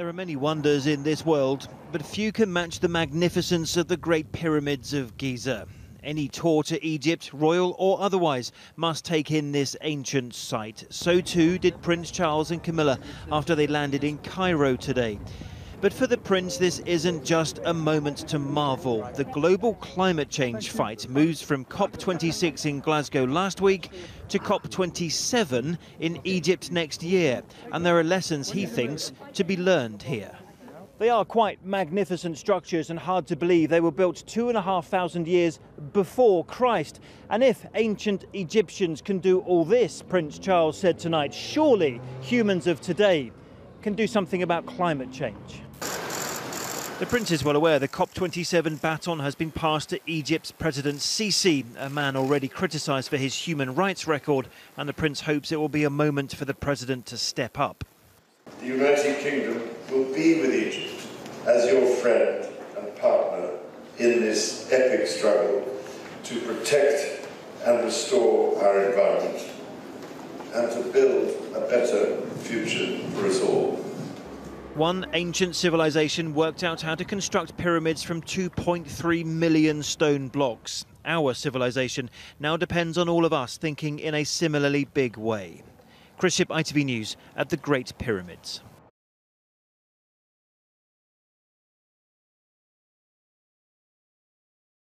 There are many wonders in this world, but few can match the magnificence of the Great Pyramids of Giza. Any tour to Egypt, royal or otherwise, must take in this ancient site. So too did Prince Charles and Camilla after they landed in Cairo today. But for the prince, this isn't just a moment to marvel. The global climate change fight moves from COP26 in Glasgow last week to COP27 in Egypt next year. And there are lessons, he thinks, to be learned here. They are quite magnificent structures and hard to believe they were built 2,500 years before Christ. And if ancient Egyptians can do all this, Prince Charles said tonight, surely humans of today can do something about climate change. The prince is well aware the COP27 baton has been passed to Egypt's President Sisi, a man already criticised for his human rights record, and the prince hopes it will be a moment for the president to step up. The United Kingdom will be with Egypt as your friend and partner in this epic struggle to protect and restore our environment and to build a better future for us all. One ancient civilization worked out how to construct pyramids from 2.3 million stone blocks. Our civilization now depends on all of us thinking in a similarly big way. Chris Ship, ITV News, at the Great Pyramids.